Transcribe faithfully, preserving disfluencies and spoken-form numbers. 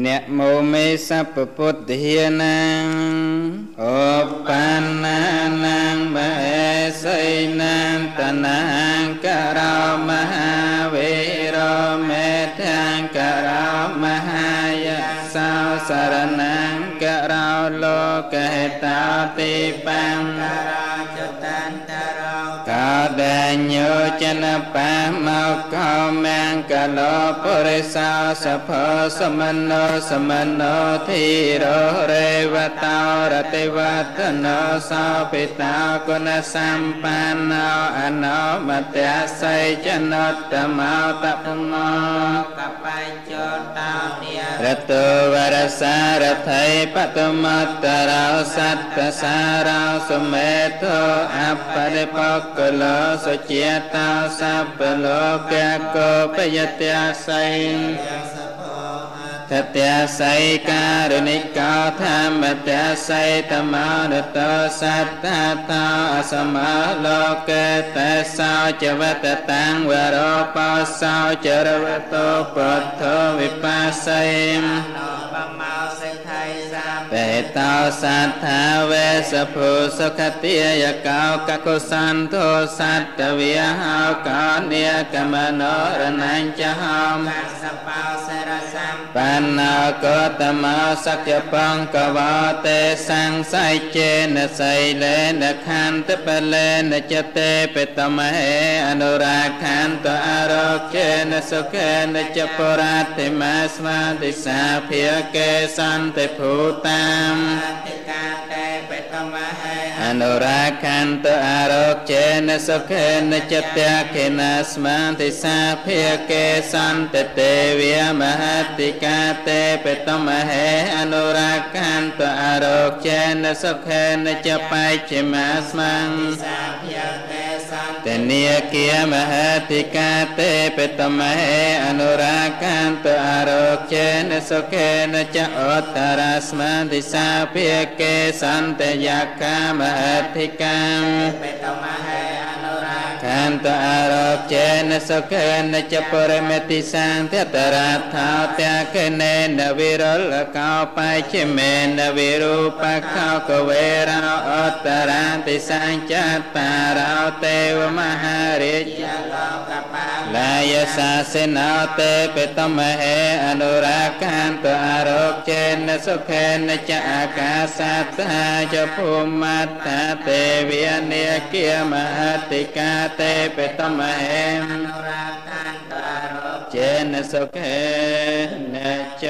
เนโมเมสัพพุทธิยานังโอปันนานังเมสัยนันตนังกะรามหาเวโรเมทังกะรามหายะสาวสารนังกะราโลกะเหตาติปังกะราจตันตะก็เดนโยชนะปะมะกะเมงกะโลปุริสาสัพพสมโนสมโนทีโรเรวตารติวัตโนสัพพิตาคุณสัมปันโนอนุมัติอาศัยจนตมะตัพมะกะปัญจตาเนียรตุวรสารทัยปตมัตตราสัตตสาราสเมโทอัปปะริปกโลสุจิตาสัพโลกะโกปยติอาศัยทัตยาศัยการุณิกาธรรมตยาศัยธรรมานโตสัตตาตาสมาโลเกตสาวจวัตตังวโรปัสสาวจรวโตปัทโทวิปัสสัยเปตาสัทธาเวสภูสุขติยะกาวกกุสันโทสัตตวิหาวกาเนียกมโนรนัญจหอมปันนากตมาสักยปังกวาเตสังไสเจนไสเลนขันตปเลนจเตเปตมะเหอนุราคันตอารกเจนสุเกนจปรัตติมาสวาติสาเพียเกสันติภูตามอนุราคันตอารกเจนสุเกนจเตเกนัสมาติสาเพียเกสันติเตวิมหติกาเตเปตมะเหอนุราคันตอารกเจนสุเกนจปายเจมาสมังเตเนียเกียมหติกาเตเปตมะเหอนุราคันตอารกเจนสุเกนจอุตตราสมาติสาเพียเกสันติยักขามหติกาเปตมะเหขันตอารกเจนสุเกนจปรเมติสังเทตราธาเตเกเนนวิรลกาปายเชเมนวิรูปะขากเวราอัตตราติสังจัตตาราเตวมหาริจลายสาเสนาเตเปตมะเหอนุราคันตอารกเจนสุเกนจอากาสัตตาจภูมัตตาเตวิเนเกียมหติกาเตเปตมะเหอนุราคันตอารกเจนสุเกนจ